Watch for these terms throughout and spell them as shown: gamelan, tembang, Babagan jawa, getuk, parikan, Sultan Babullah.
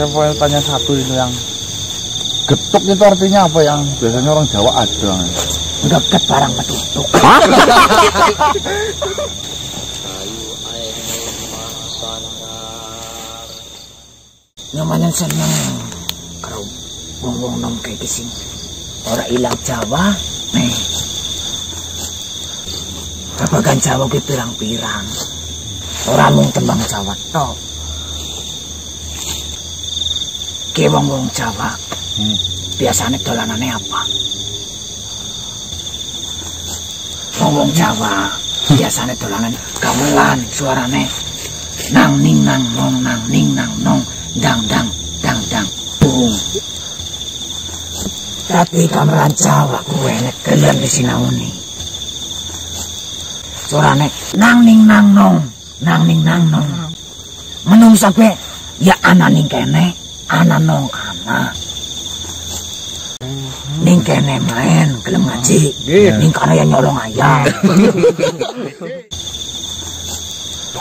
saya mau tanya satu itu yang getuk itu artinya apa yang biasanya orang Jawa ada? Geget barang petutuk. Namanya seneng kalau ngomong nom kayak kesini orang hilang Jawa nih. Babagan Jawa ke pirang-pirang orang mung tembang Jawa tok ke wong-wong Jawa biasanya dolanannya apa wong-wong Jawa biasanya dolanan gamelan suarane nang ning nang nong nang ning nang nong dang bung tapi gamelan Jawa gue negelen di sinauni suarane nang ning nang nong nang ning nang nong menungsa gue ya anak ning kene anak nong anak ning kene main gelem ngaji ning kene ya nyolong ayam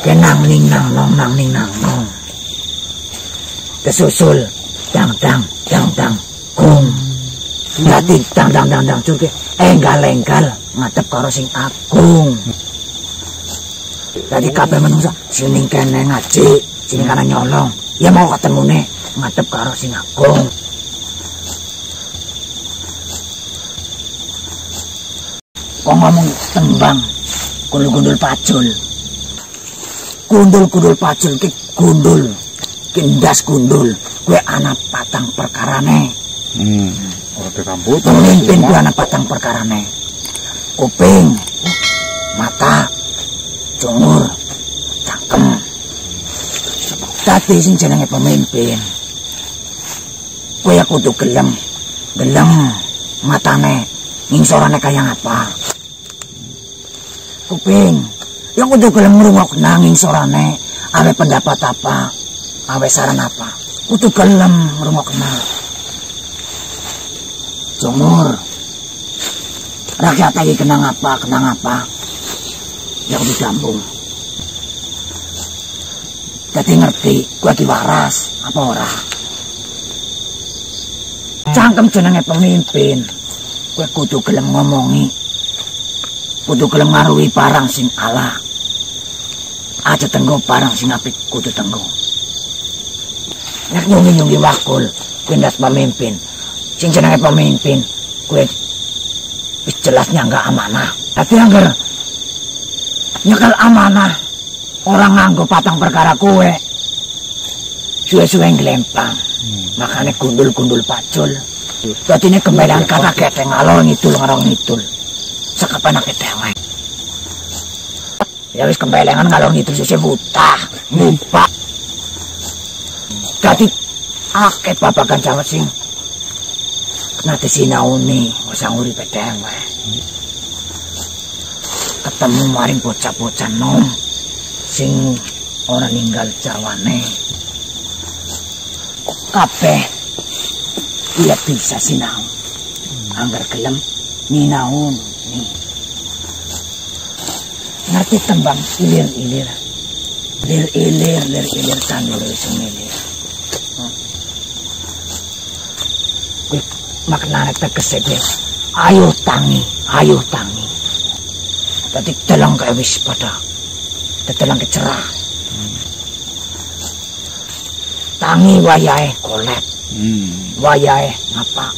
kenang ning nang ning nong kesusul dang gung berarti dang juga enggal ngadep karo sing agung tadi kabeh menungsa sini kene ngaji sini kene nyolong ya mau ketemune ngadep karo sing agung kok ngomong tembang gundul-gundul pacul ki gundul gendas gundul gue anak patang perkarane pemimpin gue anak patang perkarane kuping mata cungur cangkem tadi sing jenenge pemimpin gue ya kudu gelem matane ngingsorane kaya apa kuping ya kudu gelem ngrungokno nanging sorane awe pendapat apa awe saran apa kudu gelem ngrungokno jumur rakyat lagi kenang apa ya kudu dambung dadi ngerti kuwi iki waras apa ora cangkem jenenge pemimpin kuwi kudu gelem ngomongi kudu gelem maruhi parang sing ala aja tenggo parang sing apik kudu tenggo nek nyungi wakul kuwi ndas pemimpin sing jenenge pemimpin kuwi wis jelas nyangga amanah tapi angger nyekal amanah orang nganggo patang perkara kuwe suwe-suwe nglempang makane gundul-gundul pacul dadine kembelan kata keteng alor ngidul sekapa anak ketewek ya wis kembelengan kalau gitu sisi butah ngumpak jadi akeh babagan jawa sing nanti sinauni ngusanguri petewek ketemu maring bocah-bocah nom sing orang ninggal jawane kabeh dia bisa sinau anggar gelem ninaun ngerti tembang ilir tandur semilir kuwi maknane tegese ayo tangi dadi deleng kae wis padha deleng kecerah tangi wayahe golek wayahe ngapa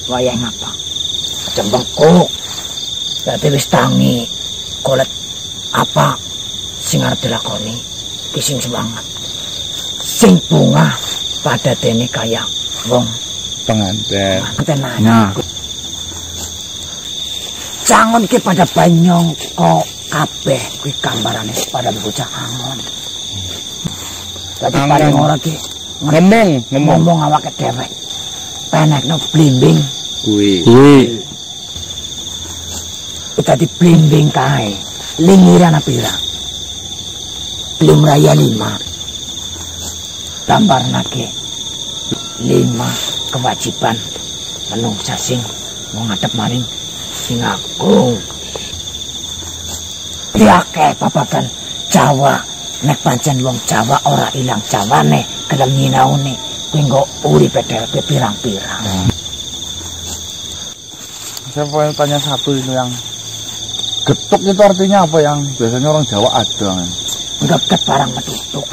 jembengkok dadi wis tangi golek apa sing arep dilakoni kising semangat sing bunga pada dene kaya wong penganten nah jangan ki pada banyong kok kabeh kuwi gambarane pada bocah angon dadi paling ora ki ngomong awake dhewe penekno blimbing kuwi tadi blimbing kae lingiran apira belum raya 5 gambar nake 5 kewajiban menungsa sing mau ngadep maring sing agung diake babagan Jawa nek pancen wong Jawa ora ilang jawane gelem nyinaune Tinggo uri PDLP pirang-pirang. Saya pengen tanya satu itu yang getuk itu artinya apa yang biasanya orang Jawa ada kan? Getuk barang metutuk.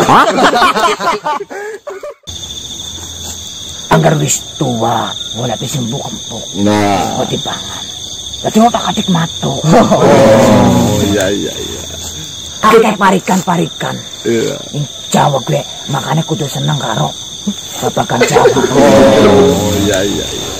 Anggar wis tua, boleh disembuh kempuk. Nah. Kau dipangan. Jadi otak-atik matuk. Oh iya. Kakek parikan. Iya. Jawa gue, makanya kudu seneng karo Babagan Jawa. Oh iya.